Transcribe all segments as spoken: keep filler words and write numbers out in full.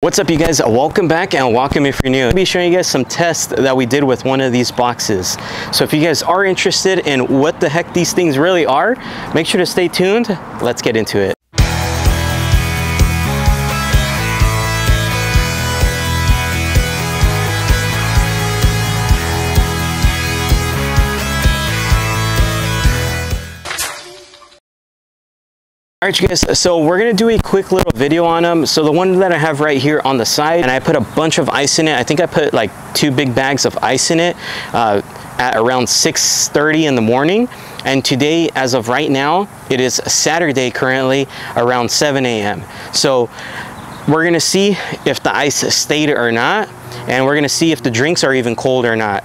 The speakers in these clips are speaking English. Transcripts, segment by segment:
What's up, you guys? Welcome back, and welcome if you're new. I'll be showing you guys some tests that we did with one of these boxes. So if you guys are interested in what the heck these things really are, make sure to stay tuned. Let's get into it. Alright, you guys, so we're going to do a quick little video on them. So the one that I have right here on the side, and I put a bunch of ice in it. I think I put like two big bags of ice in it uh, at around six thirty in the morning. And today, as of right now, it is Saturday currently around seven A M So we're going to see if the ice stayed or not. And we're going to see if the drinks are even cold or not.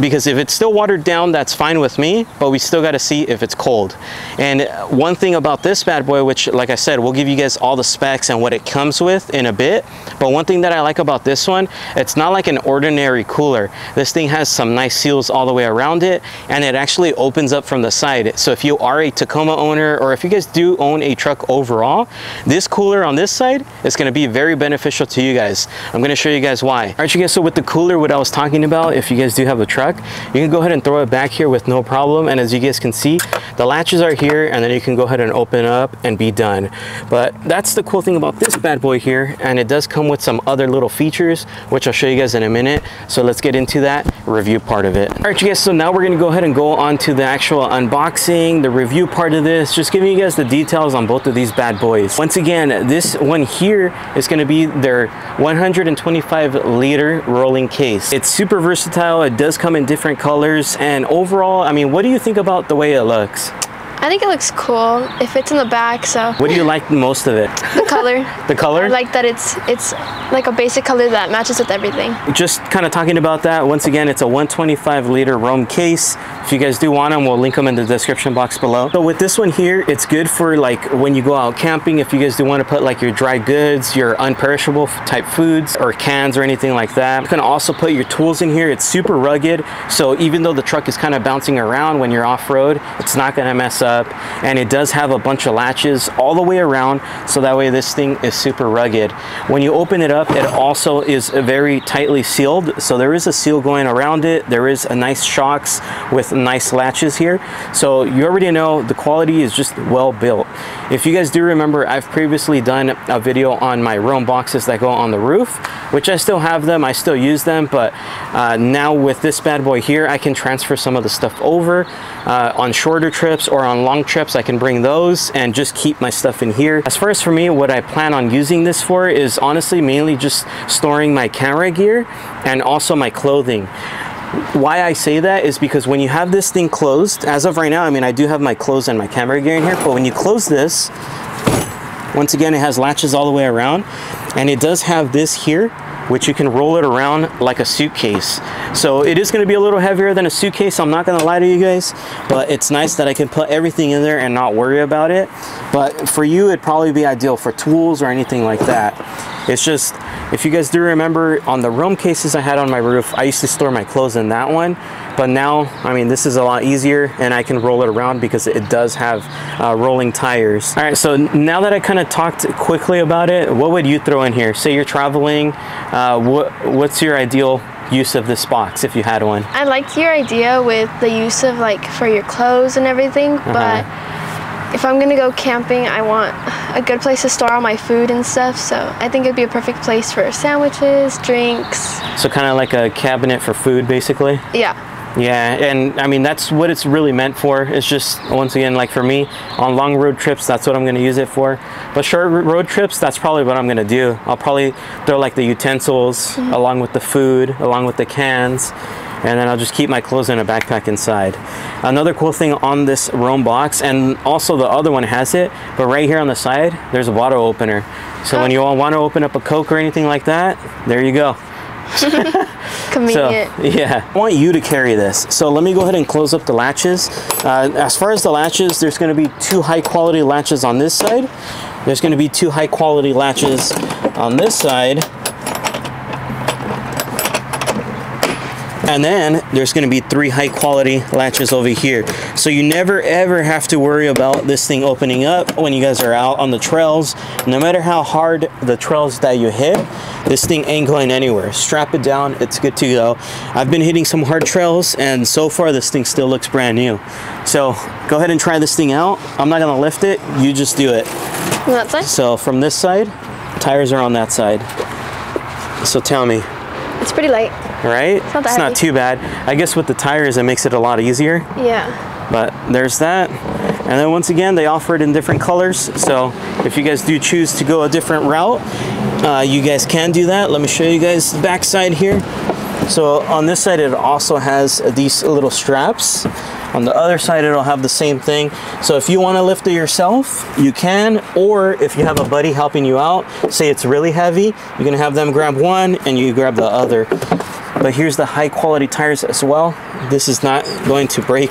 Because if it's still watered down, that's fine with me, but we still got to see if it's cold. And one thing about this bad boy, which like I said, we'll give you guys all the specs and what it comes with in a bit, but one thing that I like about this one, it's not like an ordinary cooler. This thing has some nice seals all the way around it, and it actually opens up from the side. So if you are a Tacoma owner, or if you guys do own a truck overall, this cooler on this side is going to be very beneficial to you guys. I'm going to show you guys why. All right, you guys, so with the cooler, what I was talking about, if you guys do have a truck, you can go ahead and throw it back here with no problem. And as you guys can see, the latches are here, and then you can go ahead and open up and be done. But that's the cool thing about this bad boy here, and it does come with some other little features, which I'll show you guys in a minute. So let's get into that review part of it. All right, you guys, so now we're going to go ahead and go on to the actual unboxing, the review part of this, just giving you guys the details on both of these bad boys. Once again, this one here is going to be their one hundred twenty-five liter rolling case. It's super versatile. It does come in different colors, and overall, I mean, what do you think about the way it looks? I think it looks cool. It fits in the back, so. What do you like most of it? The color. The color? I like that it's it's like a basic color that matches with everything. Just kind of talking about that, once again, it's a one hundred twenty-five liter Roam case. If you guys do want them, we'll link them in the description box below. So with this one here, it's good for like when you go out camping, if you guys do want to put like your dry goods, your unperishable type foods or cans or anything like that. You can also put your tools in here. It's super rugged, so even though the truck is kind of bouncing around when you're off-road, it's not going to mess up. Up, and it does have a bunch of latches all the way around, so that way this thing is super rugged. When you open it up, it also is very tightly sealed, so there is a seal going around it. There is a nice shocks with nice latches here, so you already know the quality is just well built. If you guys do remember, I've previously done a video on my Roam boxes that go on the roof, which I still have them, I still use them, but uh, now with this bad boy here, I can transfer some of the stuff over uh, on shorter trips or on long trips. I can bring those and just keep my stuff in here. As far as for me, what I plan on using this for is honestly mainly just storing my camera gear and also my clothing. Why I say that is because when you have this thing closed, as of right now, I mean, I do have my clothes and my camera gear in here, but when you close this, once again, it has latches all the way around, and it does have this here, which you can roll it around like a suitcase. So it is gonna be a little heavier than a suitcase, I'm not gonna lie to you guys, but it's nice that I can put everything in there and not worry about it. But for you, it'd probably be ideal for tools or anything like that. It's just, if you guys do remember, on the Roam cases I had on my roof, I used to store my clothes in that one, but now, I mean, this is a lot easier, and I can roll it around because it does have uh, rolling tires. All right, so now that I kind of talked quickly about it, what would you throw in here? Say you're traveling, uh, what, what's your ideal use of this box if you had one? I liked your idea with the use of like for your clothes and everything, uh-huh. but if I'm gonna go camping, I want a good place to store all my food and stuff, so I think it'd be a perfect place for sandwiches, drinks. So kind of like a cabinet for food, basically? Yeah. Yeah, and I mean, that's what it's really meant for. It's just, once again, like for me, on long road trips, that's what I'm gonna use it for. But short road trips, that's probably what I'm gonna do. I'll probably throw like the utensils, mm-hmm. along with the food, along with the cans, and then I'll just keep my clothes in a backpack inside. Another cool thing on this Roam box, and also the other one has it, but right here on the side, there's a bottle opener. So oh. when you all want to open up a Coke or anything like that, there you go. Convenient. So, yeah, I want you to carry this. So let me go ahead and close up the latches. Uh, as far as the latches, there's going to be two high quality latches on this side. There's going to be two high quality latches on this side. And then there's going to be three high quality latches over here. So you never ever have to worry about this thing opening up when you guys are out on the trails. No matter how hard the trails that you hit, This thing ain't going anywhere. Strap it down, it's good to go. I've been hitting some hard trails and so far this thing still looks brand new. So go ahead and try this thing out. I'm not gonna lift it, you just do it. From that side? So from this side, tires are on that side. So tell me. It's pretty light. Right? It's not that it's heavy. Not too bad. I guess with the tires it makes it a lot easier. Yeah. But there's that. And then once again, they offer it in different colors. So if you guys do choose to go a different route, uh, you guys can do that. Let me show you guys the back side here. So on this side, it also has these little straps. On the other side, it'll have the same thing. So if you want to lift it yourself, you can, or if you have a buddy helping you out, say it's really heavy, you can have them grab one and you grab the other. But here's the high quality tires as well. This is not going to break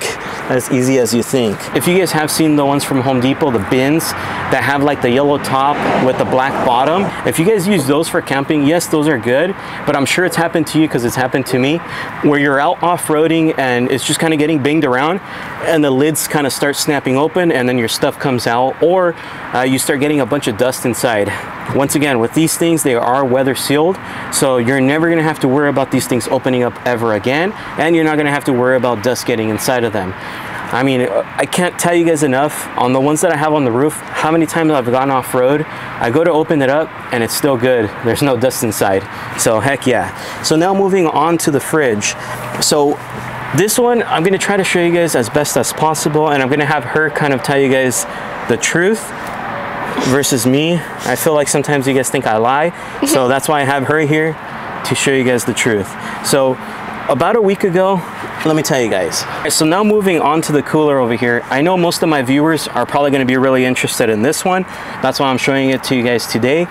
as easy as you think. If you guys have seen the ones from Home Depot, the bins that have like the yellow top with the black bottom, if you guys use those for camping, yes, those are good, but I'm sure it's happened to you because it's happened to me where you're out off-roading and it's just kind of getting banged around and the lids kind of start snapping open and then your stuff comes out, or uh, you start getting a bunch of dust inside. Once again, with these things, they are weather sealed, so you're never going to have to worry about these things opening up ever again, and you're not going to have to worry about dust getting inside of them. I mean, I can't tell you guys enough on the ones that I have on the roof, how many times I've gone off-road, I go to open it up and it's still good. There's no dust inside, so heck yeah. So now moving on to the fridge. So this one, I'm going to try to show you guys as best as possible, and I'm going to have her kind of tell you guys the truth versus me. I feel like sometimes you guys think I lie, so that's why I have her here to show you guys the truth. So about a week ago, let me tell you guys. So now moving on to the cooler over here. I know most of my viewers are probably going to be really interested in this one. That's why I'm showing it to you guys today.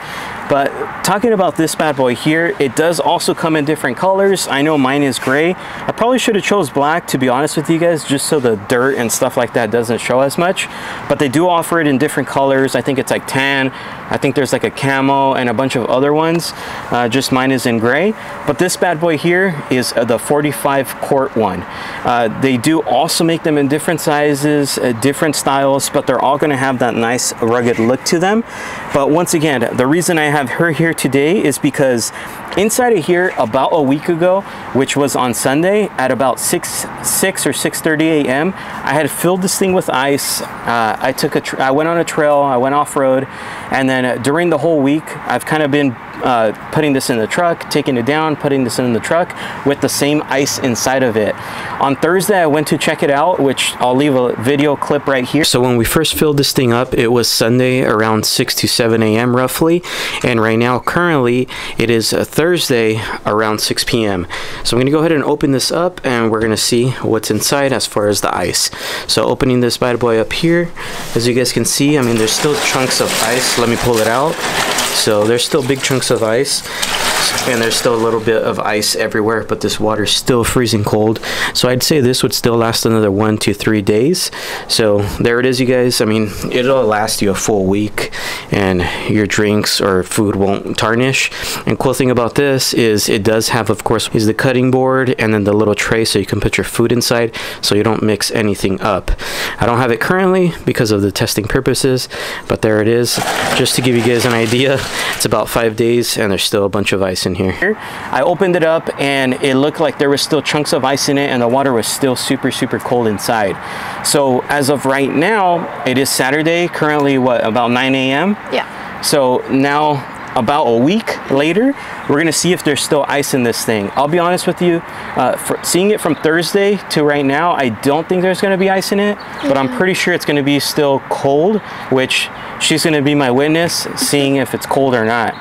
But talking about this bad boy here, it does also come in different colors. I know mine is gray. I probably should have chose black, to be honest with you guys, just so the dirt and stuff like that doesn't show as much. But they do offer it in different colors. I think it's like tan. I think there's like a camo and a bunch of other ones. Uh, just mine is in gray. But this bad boy here is the forty-five quart one. Uh, they do also make them in different sizes, uh, different styles, but they're all going to have that nice rugged look to them. But once again, the reason I have have her here today is because inside of here about a week ago, which was on Sunday at about six or six thirty a m I had filled this thing with ice. uh, I took a tr I went on a trail, I went off-road, and then uh, during the whole week I've kind of been uh, putting this in the truck, taking it down, putting this in the truck with the same ice inside of it. On Thursday I went to check it out, which I'll leave a video clip right here. So when we first filled this thing up, it was Sunday around six to seven a m roughly, and right now currently it is a Thursday around six p m So I'm gonna go ahead and open this up and we're gonna see what's inside as far as the ice. So opening this bad boy up here, as you guys can see, I mean, there's still chunks of ice. Let me pull it out. So there's still big chunks of ice, and there's still a little bit of ice everywhere, but this water is still freezing cold. So I'd say this would still last another one to three days. So there it is, you guys. I mean, it'll last you a full week and your drinks or food won't tarnish. And cool thing about this is it does have, of course, is the cutting board and then the little tray so you can put your food inside so you don't mix anything up. I don't have it currently because of the testing purposes, but there it is. Just to give you guys an idea, it's about five days and there's still a bunch of ice in here. I opened it up and it looked like there was still chunks of ice in it and the water was still super super cold inside. So as of right now, it is Saturday, currently what, about nine a m Yeah. So now about a week later, we're going to see if there's still ice in this thing. I'll be honest with you, uh, for seeing it from Thursday to right now, I don't think there's going to be ice in it, but I'm pretty sure it's going to be still cold, which she's going to be my witness, seeing if it's cold or not.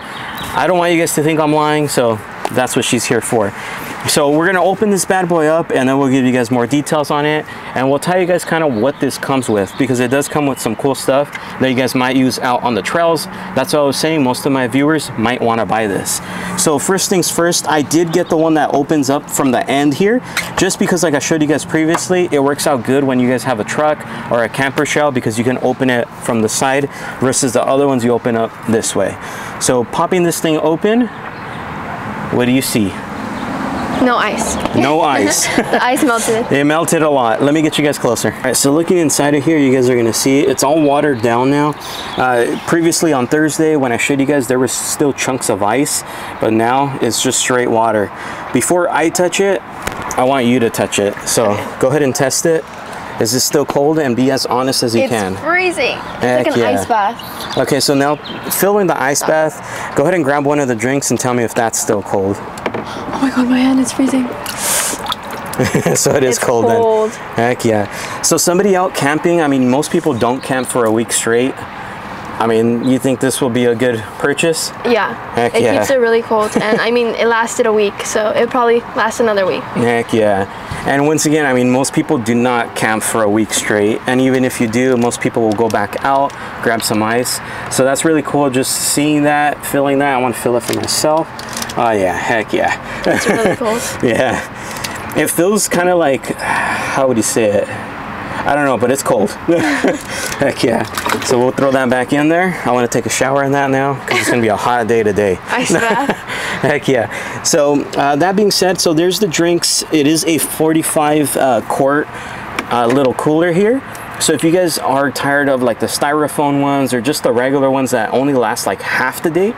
I don't want you guys to think I'm lying, so that's what she's here for. So we're going to open this bad boy up and then we'll give you guys more details on it, and we'll tell you guys kind of what this comes with, because it does come with some cool stuff that you guys might use out on the trails. That's what I was saying, most of my viewers might want to buy this. So first things first, I did get the one that opens up from the end here, just because like I showed you guys previously, it works out good when you guys have a truck or a camper shell, because you can open it from the side versus the other ones you open up this way. So popping this thing open, what do you see? No ice. No ice. The ice melted. It melted a lot. Let me get you guys closer. All right, so looking inside of here, you guys are going to see it's all watered down now. Uh, previously on Thursday, when I showed you guys, there was still chunks of ice, but now it's just straight water. Before I touch it, I want you to touch it. So okay. Go ahead and test it. Is this still cold? And be as honest as you it's can. It's freezing. Heck like an yeah. ice bath. Okay, so now fill in the ice Stop. bath. Go ahead and grab one of the drinks and tell me if that's still cold. Oh my god, my hand is freezing. So it is cold, cold then. Heck yeah. So somebody out camping, I mean, most people don't camp for a week straight. I mean, you think this will be a good purchase? Yeah. Heck it yeah. keeps it really cold. And I mean, it lasted a week, so it'll probably last another week. Heck yeah. And once again, I mean, most people do not camp for a week straight. And even if you do, most people will go back out, grab some ice. So that's really cool, just seeing that, feeling that. I want to feel it for myself. Oh yeah, heck yeah. That's really cold. Yeah. It feels kind of like, how would you say it? I don't know, but it's cold. Heck yeah. So we'll throw that back in there. I want to take a shower in that now because it's going to be a hot day today. Ice bath. Heck yeah. So uh, that being said, so there's the drinks. It is a forty-five uh, quart uh, little cooler here. So if you guys are tired of like the styrofoam ones or just the regular ones that only last like half the day,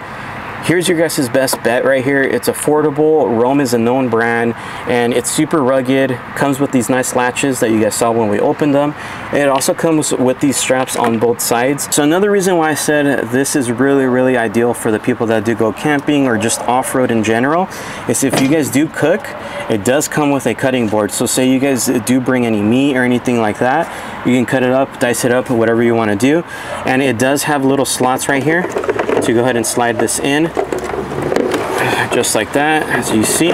here's your guys' best bet right here. It's affordable. Roam is a known brand, and it's super rugged. Comes with these nice latches that you guys saw when we opened them. It also comes with these straps on both sides. So another reason why I said this is really, really ideal for the people that do go camping or just off-road in general is if you guys do cook, it does come with a cutting board. So say you guys do bring any meat or anything like that, you can cut it up, dice it up, whatever you want to do. And it does have little slots right here. So go ahead and slide this in just like that, as you see.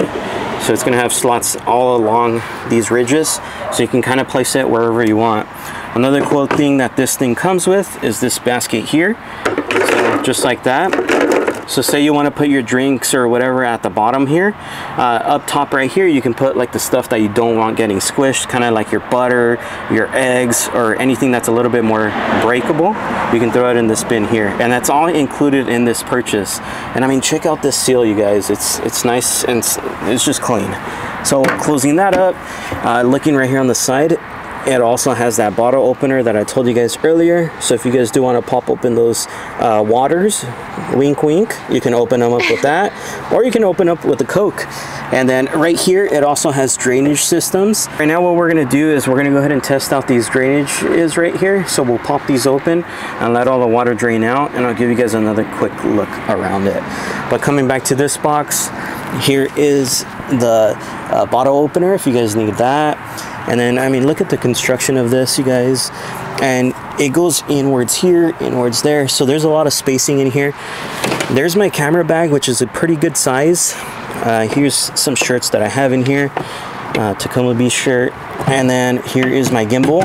So it's gonna have slots all along these ridges, so you can kind of place it wherever you want. Another cool thing that this thing comes with is this basket here, so just like that. So say you want to put your drinks or whatever at the bottom here, uh, up top right here you can put like the stuff that you don't want getting squished, kind of like your butter, your eggs, or anything that's a little bit more breakable. You can throw it in this bin here, and that's all included in this purchase. And I mean, check out this seal, you guys. It's it's nice, and it's, it's just clean. So closing that up, uh, looking right here on the side, it also has that bottle opener that I told you guys earlier. So if you guys do want to pop open those uh, waters, wink wink, you can open them up with that, or you can open up with a Coke. And then right here, it also has drainage systems. Right now, what we're gonna do is we're gonna go ahead and test out these drainages right here. So we'll pop these open and let all the water drain out, and I'll give you guys another quick look around it. But coming back to this box, here is the uh, bottle opener if you guys need that. And then, I mean, look at the construction of this, you guys. And it goes inwards here, inwards there. So there's a lot of spacing in here. There's my camera bag, which is a pretty good size. Uh, here's some shirts that I have in here. Uh, Tacoma Bee shirt. And then here is my gimbal.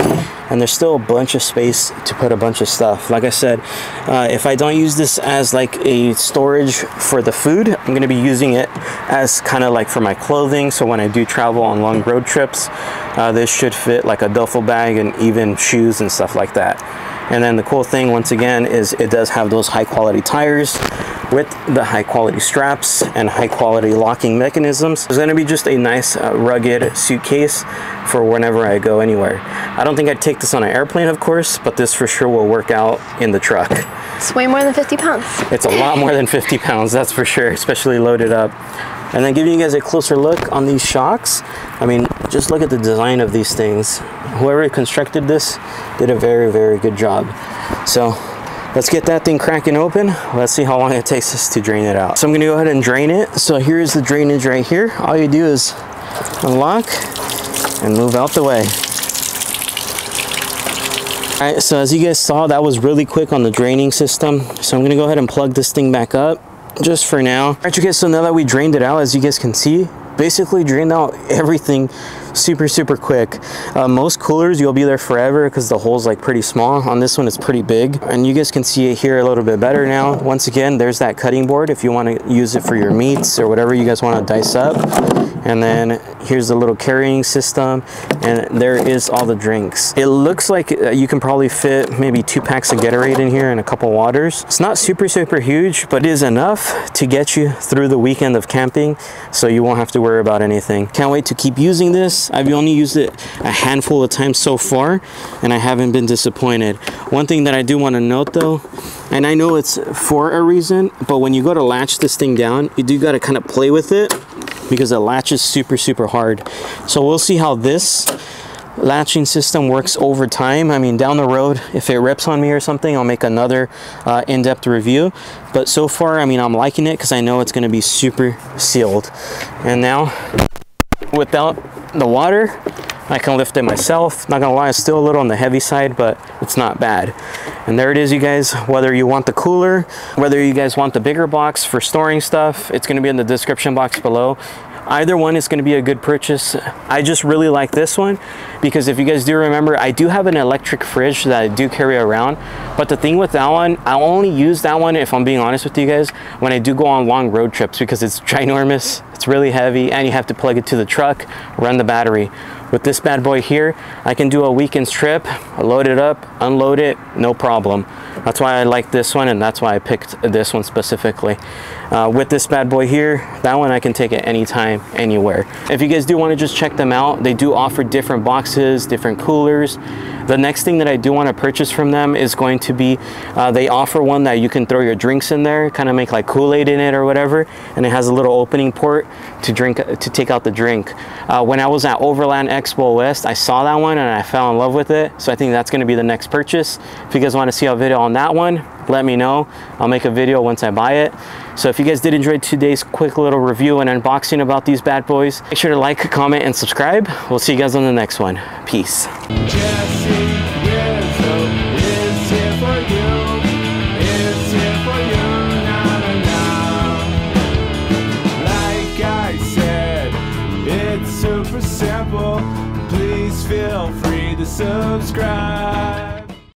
And there's still a bunch of space to put a bunch of stuff. Like I said, uh, if I don't use this as like a storage for the food, I'm going to be using it as kind of like for my clothing. So when I do travel on long road trips, uh, this should fit like a duffel bag and even shoes and stuff like that. And then the cool thing once again is it does have those high quality tires with the high quality straps and high quality locking mechanisms. It's going to be just a nice uh, rugged suitcase for whenever I go anywhere. I don't think I'd take this on an airplane, of course, but this for sure will work out in the truck. It's way more than fifty pounds. It's a lot more than fifty pounds, that's for sure, especially loaded up. And then giving you guys a closer look on these shocks. I mean, just look at the design of these things. Whoever constructed this did a very, very good job. So let's get that thing cracking open. Let's see how long it takes us to drain it out. So I'm gonna go ahead and drain it. So here's the drainage right here. All you do is unlock and move out the way. All right, so as you guys saw, that was really quick on the draining system. So I'm gonna go ahead and plug this thing back up just for now. All right, you guys, so now that we drained it out, as you guys can see, basically drained out everything super, super quick. Uh, most coolers, you'll be there forever because the hole's like pretty small. On this one, it's pretty big. And you guys can see it here a little bit better now. Once again, there's that cutting board if you want to use it for your meats or whatever you guys want to dice up. And then here's the little carrying system, and there is all the drinks. It looks like you can probably fit maybe two packs of Gatorade in here and a couple waters. It's not super, super huge, but it is enough to get you through the weekend of camping, so you won't have to worry about anything. Can't wait to keep using this. I've only used it a handful of times so far, and I haven't been disappointed. One thing that I do want to note though, and I know it's for a reason, but when you go to latch this thing down, you do got to kind of play with it, because the latch is super, super hard. So we'll see how this latching system works over time. I mean, down the road, if it rips on me or something, I'll make another uh, in-depth review. But so far, I mean, I'm liking it because I know it's gonna be super sealed. And now, without the water, I can lift it myself. Not gonna lie, it's still a little on the heavy side, but it's not bad. And there it is, you guys. Whether you want the cooler, whether you guys want the bigger box for storing stuff, it's gonna be in the description box below. Either one is going to be a good purchase. I just really like this one because if you guys do remember, I do have an electric fridge that I do carry around, but the thing with that one, I only use that one, if I'm being honest with you guys, when I do go on long road trips because it's ginormous, it's really heavy, and you have to plug it to the truck, run the battery. With this bad boy here, I can do a weekend's trip, load it up, unload it, no problem. That's why I like this one, and that's why I picked this one specifically. Uh, with this bad boy here, that one I can take at any time, anywhere. If you guys do want to just check them out, they do offer different boxes, different coolers. The next thing that I do want to purchase from them is going to be, uh, they offer one that you can throw your drinks in there, kind of make like Kool-Aid in it or whatever, and it has a little opening port to drink, to take out the drink. Uh, when I was at Overland Expo West, I saw that one and I fell in love with it, so I think that's going to be the next purchase. If you guys want to see a video on that one, let me know. I'll make a video once I buy it. So if you guys did enjoy today's quick little review and unboxing about these bad boys, make sure to like, comment, and subscribe. We'll see you guys on the next one. Peace. Jesse Rizo is here for you. It's here for you. Na, na, na. Like I said, it's super simple. Please feel free to subscribe.